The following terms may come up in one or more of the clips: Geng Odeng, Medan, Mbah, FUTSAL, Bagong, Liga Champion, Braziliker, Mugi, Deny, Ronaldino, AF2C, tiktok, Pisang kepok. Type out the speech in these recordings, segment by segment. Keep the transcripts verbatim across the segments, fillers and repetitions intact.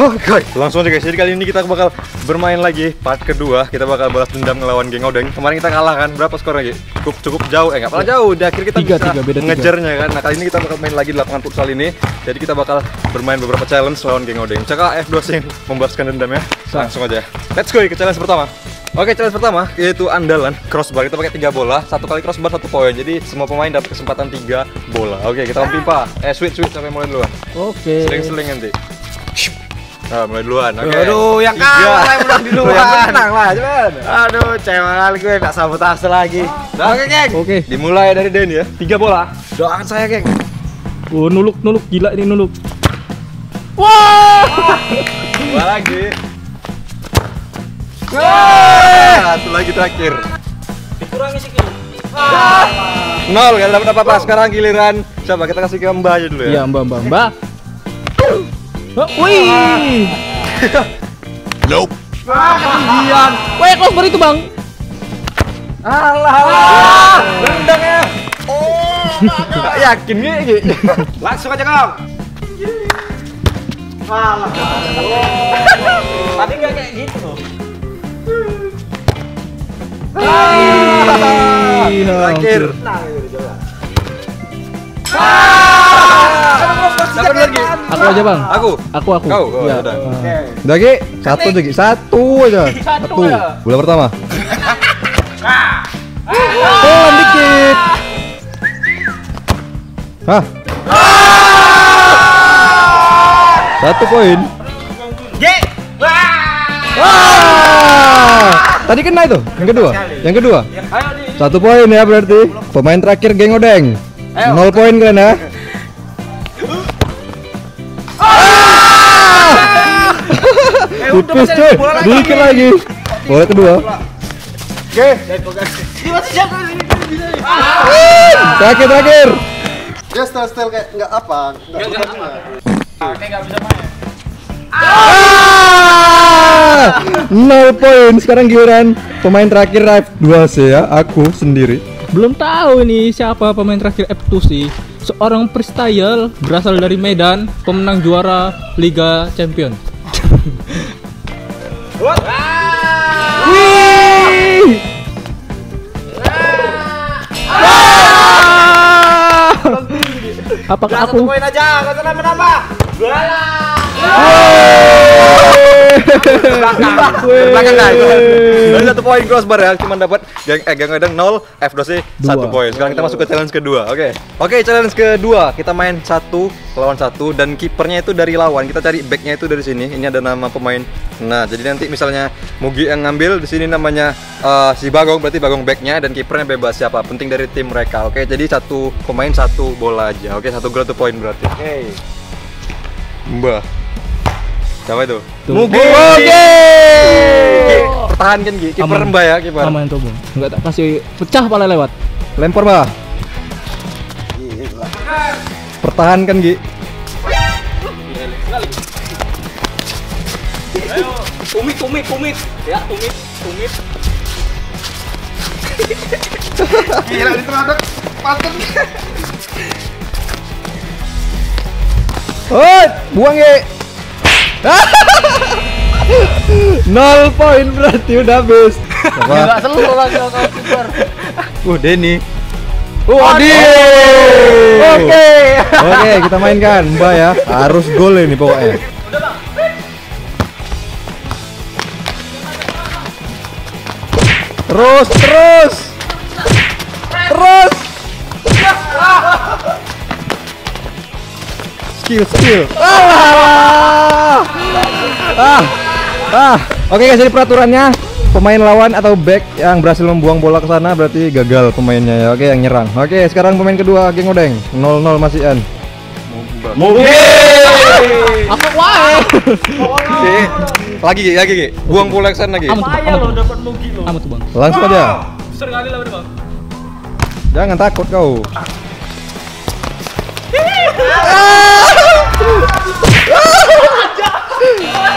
Oke, okay. Langsung aja guys, jadi kali ini kita bakal bermain lagi part kedua. Kita bakal balas dendam ngelawan Geng Odeng. Kemarin kita kalah kan, berapa skornya Gi? Cukup, cukup jauh, eh nggak pernah jauh, di akhir kita tiga, bisa tiga, beda ngejarnya kan. Nah kali ini kita bakal main lagi di lapangan futsal ini. Jadi kita bakal bermain beberapa challenge lawan Geng Odeng. Cekal A F dua C membalaskan dendamnya. Langsung aja, let's go ke challenge pertama. Oke, challenge pertama yaitu andalan crossbar. Kita pakai tiga bola, satu kali crossbar satu poin. Jadi semua pemain dapat kesempatan tiga bola. Oke, kita main pipa. Eh, switch switch sampai mulai duluan. Oke. Seling-seling nanti. Nah, mulai duluan. Oke. Aduh, yang kalah udah di luar. Menang lah, cuman. Aduh, cewalan gue enggak sabotase lagi. Oke, Geng. Oke. Dimulai dari Den ya. Tiga bola. Doakan saya, Geng. Oh, nuluk-nuluk gila ini nuluk. Wah! Dua lagi. Yeay! Satu lagi terakhir. Dikurangi sikit. Ah. Nol, gak dapat apa-apa. Sekarang giliran. Coba kita kasih ke Mbah aja dulu ya. Iya, Mbah, Mbah, Mbah. Wih. Nope. Ah, ketinggian. Weh, crossbar itu, Bang. Alah. Ah. Rendangnya. Oh, enggak yakin nih. Langsung aja, Kang. Alah. Tadi enggak kayak gitu loh. Terakhir. Aku aja bang. Aku. Aku aku. Kau. Udah Ki. Satu lagi. Satu aja. Satu. Bola pertama. Pelan dikit. Hah. Satu poin. Tadi kena itu, yang kedua, yang kedua, satu poin ya berarti. Pemain terakhir Geng Odeng, nol poin kalian ya. Tipis cuy, dikit lagi, bola kedua. Oke, terakhir terakhir. Dia style-style kayak nggak apa, nggak apa. Kayak nggak bisa main. nol poin. Sekarang giliran pemain terakhir A F dua C ya, aku sendiri. Belum tahu ini siapa pemain terakhir A F dua C. Seorang freestyle berasal dari Medan, pemenang juara Liga Champion. Apakah aku? Satu poin aja, nggak usah nambah-nambah. Belakang satu poin crossbar ya, cuma dapat Geng Odeng nol, F dua C satu poin. Sekarang kita masuk ke challenge kedua. Oke, oke challenge kedua kita main satu lawan satu dan kipernya itu dari lawan. Kita cari backnya itu dari sini. Ini ada nama pemain. Nah, jadi nanti misalnya Mugi yang ngambil di sini namanya uh, si Bagong, berarti Bagong backnya dan kipernya bebas siapa. Penting dari tim mereka. Oke, jadi satu pemain satu bola aja. Oke, satu goal satu poin berarti. Oke. Mbah. Siapa itu? Mugi. Mugi. Pertahankan Gi, kiper Mbah ya, kiper. Aman tuh, Bung. Enggak tak kasih pecah pala lewat. Lempar, Mbah. Pertahankan Gi. Ayo, umit, umit, umit. Ya, umit, umit. Gila diteradak paten. Hoi, buang Gi. Nol poin berarti udah habis. Enggak seluruh lagi kalau kiper. Uh, Denny. Wah, oke. Oke, kita mainkan Mbak ya. Harus gol ini pokoknya. Udah, Bang. Terus, terus. Terus. Skill, skill. Ah, ah, ah. Oke guys, jadi peraturannya pemain lawan atau back yang berhasil membuang bola ke sana berarti gagal pemainnya ya. Oke, yang nyerang. Oke, sekarang pemain kedua Geng Odeng nol nol masih an. Mungkin. Apa wae? Lagi lagi lagi. Buang bola ke sana lagi. Langsung aja. Jangan takut kau.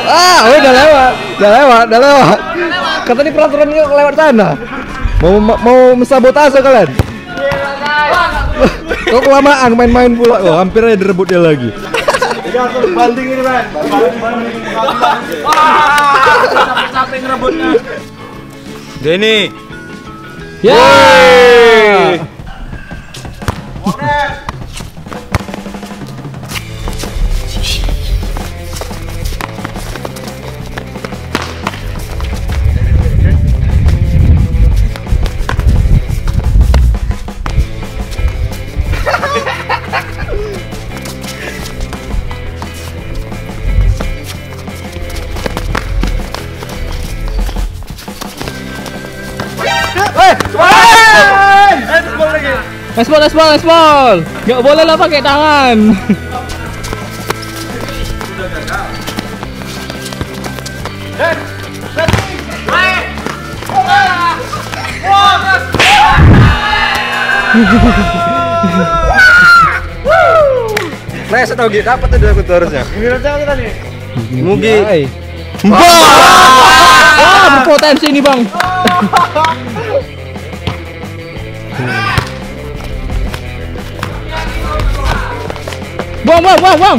Ah, udah lewat, udah lewat, udah lewat. Kata ini peraturannya lewat sana. Mau mau mensabotase kalian? Kok kelamaan main-main pula kok, hampir aja direbut dia lagi. harus banding ini, men. Banding-banding. Capek-capek ngerebutnya. Denny. Yeay. Oke. Espol, espol, espol. Gak boleh lah pakai tangan. Saya tahu gitu apa tuh aku harusnya. Kita nih. Mugi. Wah, potensi ini, Bang. Bang, bang, bang, bang.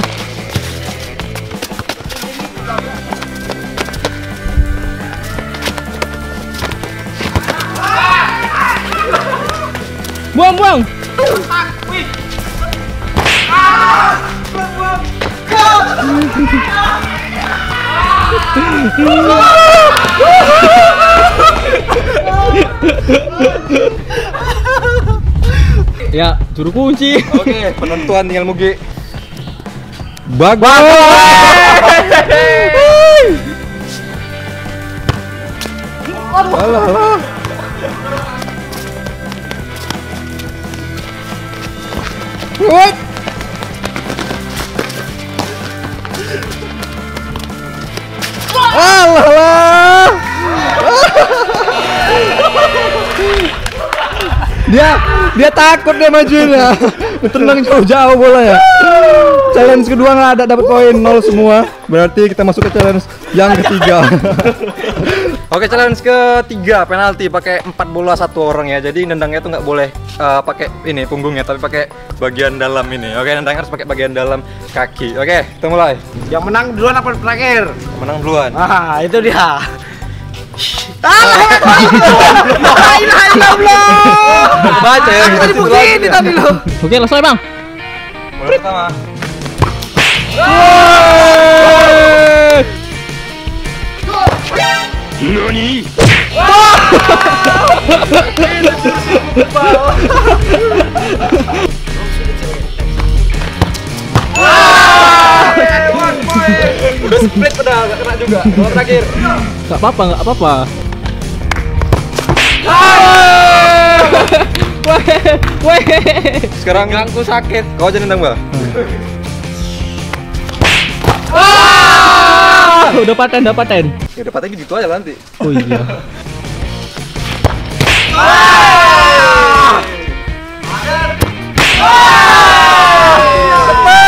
Bang, bang. Ya, juru kunci. Oke, penentuan tinggal Mugi. Bagong. Alah. Woi. Alah. Dia dia takut dia majuin ya. Tenang jauh-jauh bola ya. Challenge kedua nggak ada, dapat poin nol semua. Berarti kita masuk ke challenge yang ketiga. Oke, challenge ketiga penalti pakai empat bola satu orang ya. Jadi nendangnya tuh nggak boleh uh, pakai ini punggungnya, tapi pakai bagian dalam ini. Oke, nendangnya harus pakai bagian dalam kaki. Oke, kita mulai. Yang menang duluan apa terakhir? Yang menang duluan. Ah, itu dia. Baca ya. Dibuktiin tadi lo. Oke, selesai, Bang. Bola pertama. Nani? Udah split pedal, gak kena juga. Bola terakhir. Gak apa-apa, gak apa-apa. Sekarang gangku sakit. Kau aja nendang, Mbah. Oh, udah paten, udah paten. Ya udah paten gitu aja nanti. Oh iya.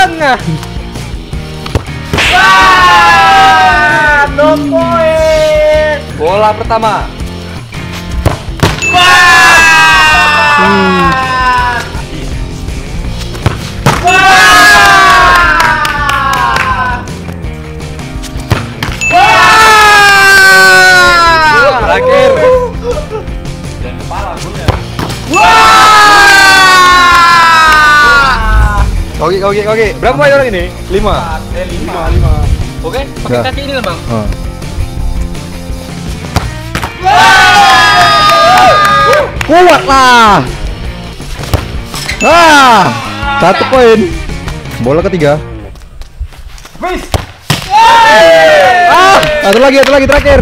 Tengah. No point. Bola pertama. Hmm. Terakhir dan kepala punya. Wah! Oke, oke, oke. Berapa ya orang ini? lima. lima. Oke, pakai kaki ini lah, Bang. Heeh. Kuat lah. Ah! Satu poin. Bola ketiga. Wis. Ah, satu lagi, satu lagi terakhir.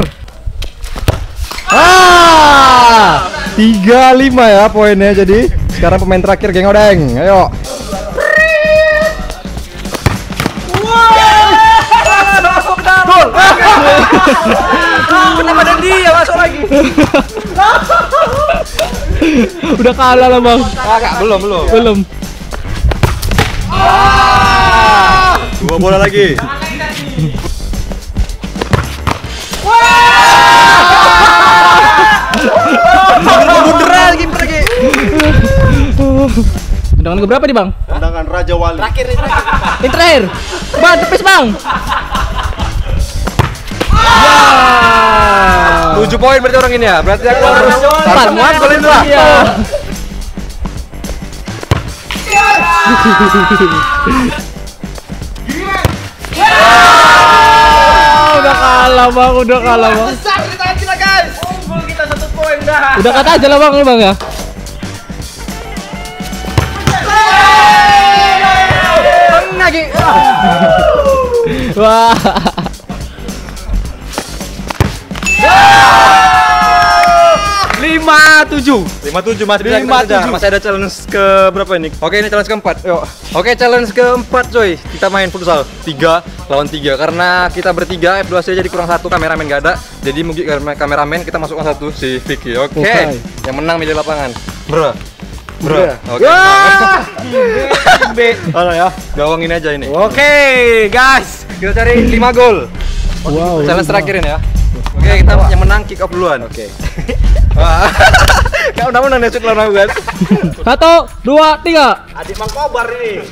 Ah, tiga puluh lima ya poinnya. Jadi sekarang pemain terakhir Geng Odeng. Ayo. Masuk gol. Kenapa dan dia masuk lagi? Udah kalah lah, Bang. Kakak belum, belum. Belum. Ah, dua bola lagi. Bunderan game pergi. Tendangan keberapa nih, Bang? Tendangan Raja Wali. Terakhir nih. Yang terakhir. Bang, tepis bang. Wow. tujuh poin berarti orang ini ya. Berarti aku harus harus muatin lah. Udah kalah bang, udah kalah bang. Besar kita kita guys. Unggul kita satu poin dah. Udah kata aja lah bang, bang ya. Lagi. Wah. lima tujuh masih ada, masih ada challenge ke berapa ini? Oke, ini challenge keempat. Yuk. Oke, challenge keempat coy. Kita main futsal tiga lawan tiga karena kita bertiga A F dua C jadi kurang satu, kameramen gak ada. Jadi Mugi kameramen, kita masukkan satu si Vicky. Oke. Okay. Okay. Yang menang milih lapangan. Bro. Bro. Oke. Oke ya. Gawangin aja ini. Oke, okay, guys. Kita cari lima gol. Wow. Challenge terakhir ini ya. Oke, okay, kita yang menang kick off duluan. Oke. Okay. Kau udah menang nesut lawan aku kan? Satu, dua, tiga. Adik Mang Kobar ini.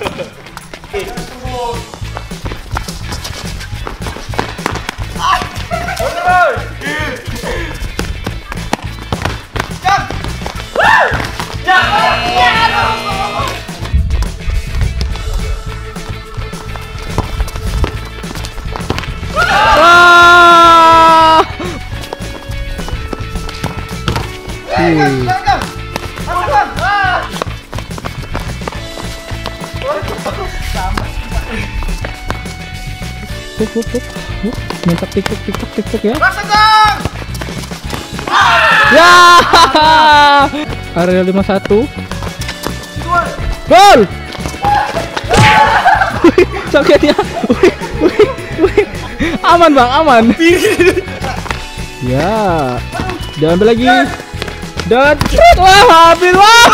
Mantap tiktok tiktok tiktok ya. Ya. Area lima satu. Gol. Soketnya. Aman bang, aman. Ya. Diambil lagi. Dan wah habis wah.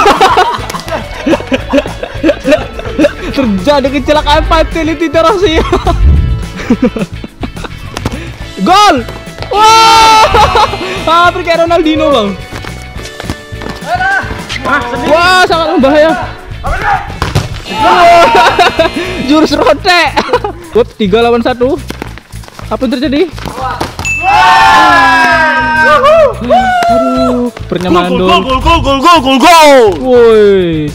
Terjadi kecelakaan fatality terasi. Gol. Wah. Hampir kayak Ronaldino bang. Wah sangat berbahaya. Jurus rotek. Wop tiga lawan satu. Apa yang terjadi? Aduh, pernyaman dong. Gol gol gol gol gol gol. Woi.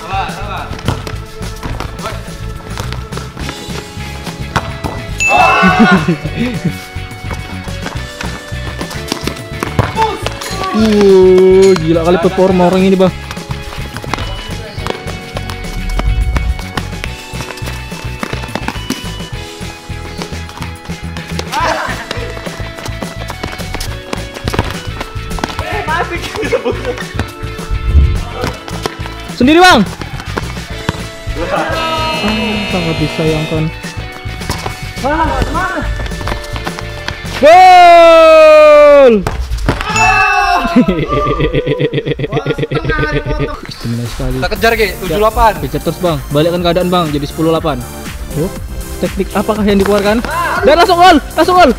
Salah, salah. Uh, gila kali performa orang ini, Bang. Sendiri bang, sangat disayangkan. Gol! Kita kejar ke tujuh delapan. Kejar terus bang, balikkan keadaan bang, jadi sepuluh delapan. Oh, teknik apakah yang dikeluarkan? Dan langsung gol, langsung gol.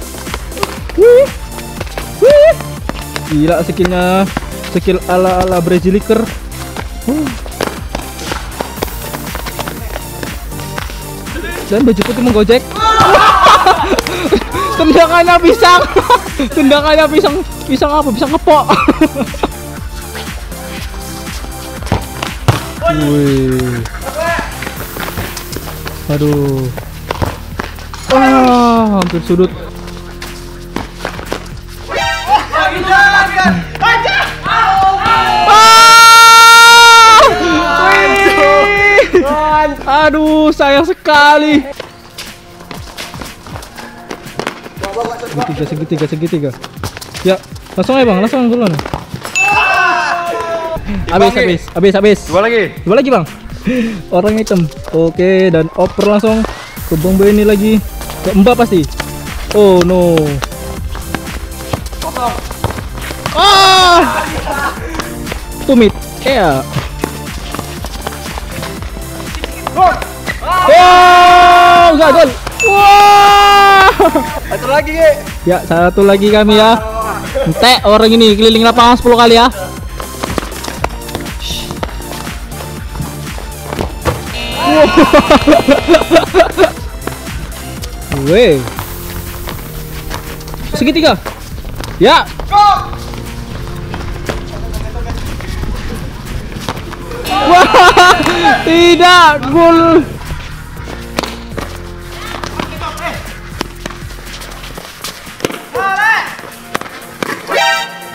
Gila skillnya, skill ala ala Braziliker. Uh. Dan baju putih menggojek. Tendangannya pisang. Tendangannya pisang. Pisang apa? Pisang kepok. Wih. Aduh. Ah, hampir sudut. Aduh, sayang sekali. Segitiga, segitiga, segitiga. Ya, langsung aja bang, langsung duluan. Habis, habis, habis, habis. Dua lagi, dua lagi bang. Orang hitam. Oke, dan oper langsung ke Bang ini lagi. Ke Mbah pasti. Oh no. Ah, tumit. Ya. Wow, enggak gol. Wow. Satu lagi, Ge. Ya, satu lagi kami ya. Entek orang ini keliling lapangan sepuluh kali ya. Wow. Weh, segitiga. Ya. Wah, tidak gol.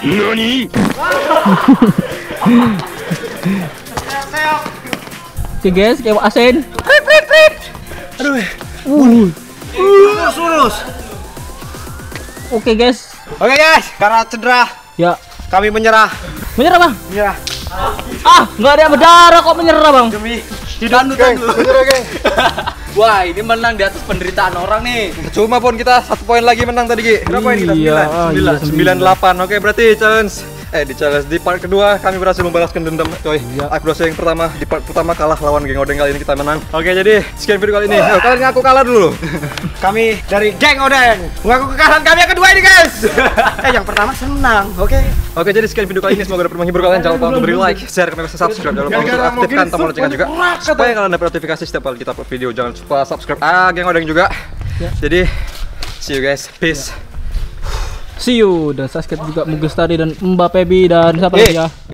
Nani? Oke guys, kayak asin. Prit prit prit. Aduh. Uh. Lurus lurus. Oke guys. Oke guys, karena cedera. Ya. Kami menyerah. Menyerah bang? Menyerah. Ah, nggak ada yang berdarah kok menyerah bang? Demi hidup geng. Menyerah geng. Wah, ini menang di atas penderitaan orang nih. Cuma pun kita satu poin lagi menang tadi, Ki. Berapa poin kita? sembilan. sembilan delapan. Oke, berarti challenge eh di challenge di part kedua kami berhasil membalaskan dendam, coy. Iya. A F dua C yang pertama, di part pertama kalah lawan Geng Odeng, kali ini kita menang. Oke, jadi sekian video kali ini. Ayo, kalian ngaku kalah dulu. Kami dari Geng Odeng mengaku kekalahan kami yang kedua ini, guys. Eh, yang pertama senang. Oke. Oke, jadi sekian video kali ini, semoga dapat menghibur kalian. Jangan lupa untuk beri like, share, komen, subscribe. Jangan lupa untuk aktifkan tombol loncengnya juga supaya kalian dapat notifikasi setiap kali kita upload video. Jangan lupa subscribe ah Geng Odeng juga. Ya. Jadi see you guys, peace. Ya. See you, dan subscribe juga Mugi dan Mbah Pebi dan siapa lagi ya?